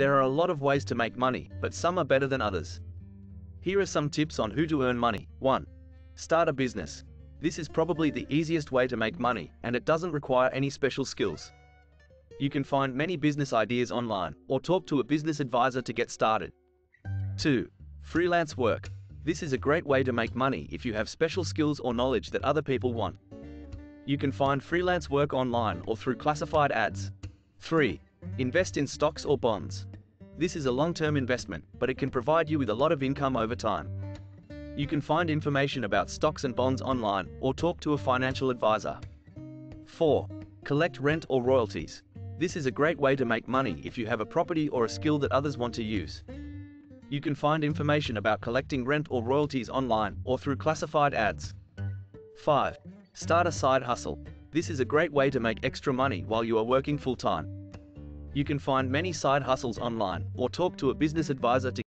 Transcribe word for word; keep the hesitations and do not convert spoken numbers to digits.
There are a lot of ways to make money, but some are better than others. Here are some tips on who to earn money. one Start a business. This is probably the easiest way to make money, and it doesn't require any special skills. You can find many business ideas online, or talk to a business advisor to get started. two Freelance work. This is a great way to make money if you have special skills or knowledge that other people want. You can find freelance work online or through classified ads. three Invest in stocks or bonds. This is a long-term investment, but it can provide you with a lot of income over time. You can find information about stocks and bonds online, or talk to a financial advisor. four Collect rent or royalties. This is a great way to make money if you have a property or a skill that others want to use. You can find information about collecting rent or royalties online, or through classified ads. five Start a side hustle. This is a great way to make extra money while you are working full-time. You can find many side hustles online, or talk to a business advisor to